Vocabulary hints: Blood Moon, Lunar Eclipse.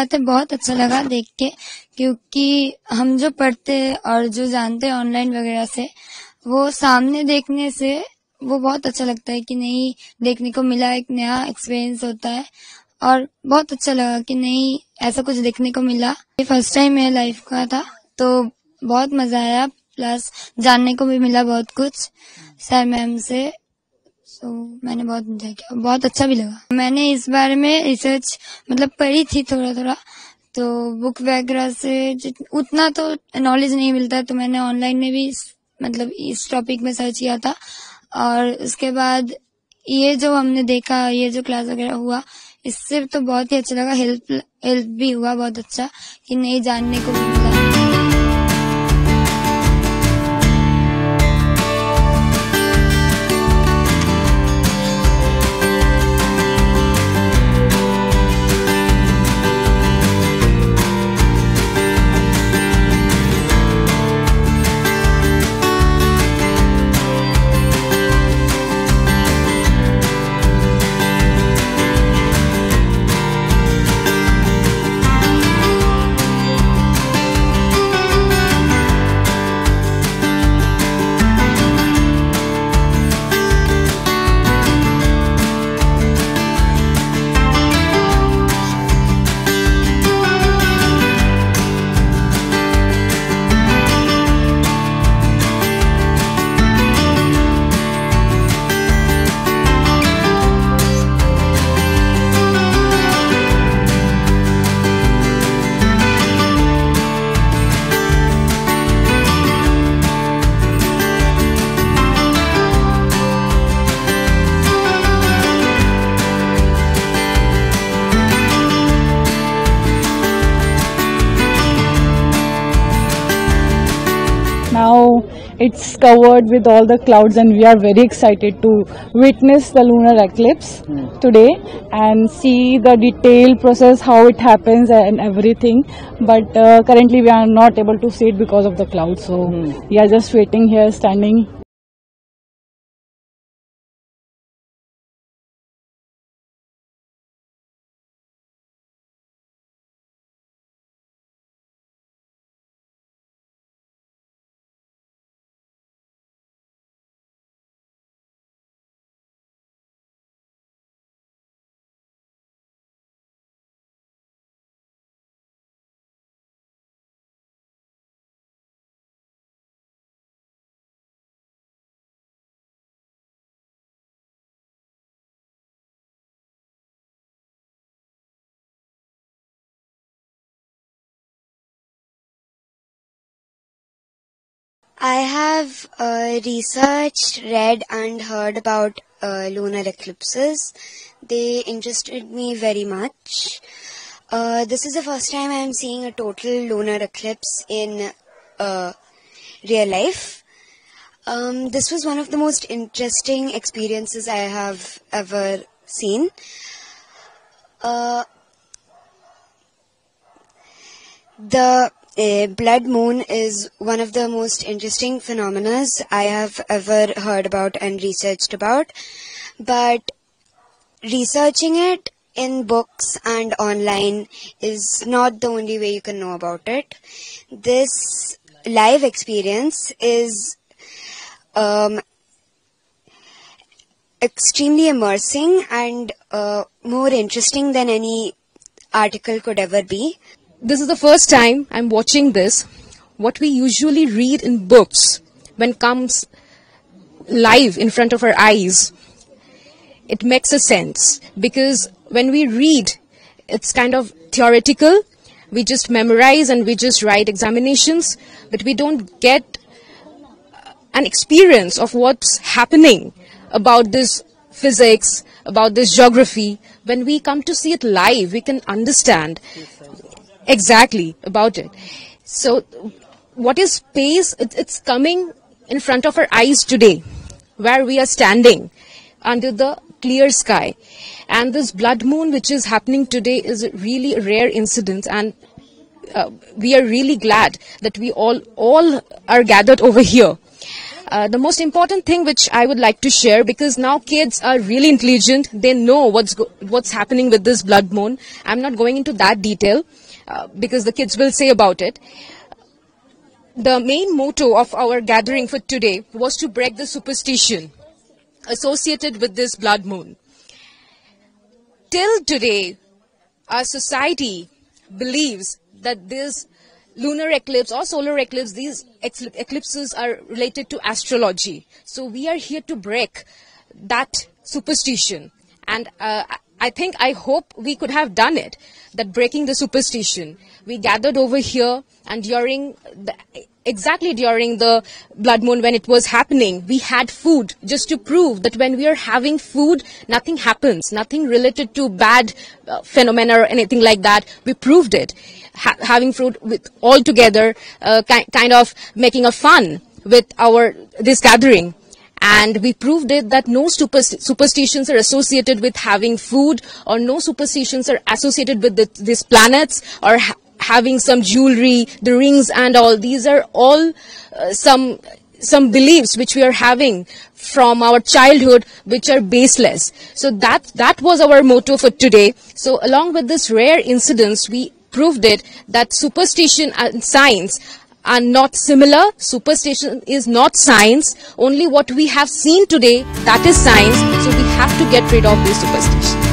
बात है, बहुत अच्छा लगा देख के, क्योंकि हम जो पढ़ते हैं और जो जानते हैं ऑनलाइन वगैरह से, वो सामने देखने से वो बहुत अच्छा लगता है कि नहीं देखने को मिला, एक नया एक्सपीरियंस होता है। और बहुत अच्छा लगा कि नहीं ऐसा कुछ देखने को मिला, ये फर्स्ट टाइम मेरे लाइफ का था, तो बहुत मजा आया, प्लस जानने को भी मिला बहुत कुछ सर मैम से। तो मैंने बहुत इंजॉय किया, बहुत अच्छा भी लगा। मैंने इस बारे में रिसर्च मतलब पढ़ी थी थोड़ा थोड़ा, तो बुक वगैरह से उतना तो नॉलेज नहीं मिलता, तो मैंने ऑनलाइन में भी मतलब इस टॉपिक में सर्च किया था। और उसके बाद ये जो हमने देखा, ये जो क्लास वगैरह हुआ, इससे तो बहुत ही अच्छा लगा, हेल्प भी हुआ बहुत अच्छा कि नहीं जानने को मिला। Now it's covered with all the clouds and we are very excited to witness the lunar eclipse today and see the detailed process, how it happens and everything. But currently we are not able to see it because of the clouds. So we are just waiting here, standing. I have researched, read and heard about lunar eclipses. They interested me very much. This is the first time I am seeing a total lunar eclipse in real life. This was one of the most interesting experiences I have ever seen. The blood moon is one of the most interesting phenomena I have ever heard about and researched about, but researching it in books and online is not the only way you can know about it. This live experience is extremely immersing and more interesting than any article could ever be. This is the first time I'm watching this. What we usually read in books, when comes live in front of our eyes, it makes a sense, because when we read, it's kind of theoretical. We just memorize and we just write examinations, but we don't get an experience of what's happening about this physics, about this geography. When we come to see it live, we can understand exactly about it. So what is space? It's coming in front of our eyes today, where we are standing under the clear sky. And this blood moon which is happening today is a really rare incident, and we are really glad that we all are gathered over here. The most important thing which I would like to share, because now kids are really intelligent, they know what's happening with this blood moon. I'm not going into that detail because the kids will say about it. The main motto of our gathering for today was to break the superstition associated with this blood moon. Till today, our society believes that this lunar eclipse or solar eclipse, these eclipses are related to astrology. So we are here to break that superstition. And I hope we could have done it, that breaking the superstition. We gathered over here, and exactly during the blood moon when it was happening, we had food just to prove that when we are having food, nothing happens, nothing related to bad phenomena or anything like that. We proved it. Having food with all together, kind of making a fun with this gathering. And we proved it that no superstitions are associated with having food, or no superstitions are associated with these planets, or having some jewelry, the rings and all. These are all some beliefs which we are having from our childhood, which are baseless. So that was our motto for today. So along with this rare incidence, we proved it that superstition and science are not similar. Superstition is not science. Only what we have seen today, that is science. So we have to get rid of this superstition.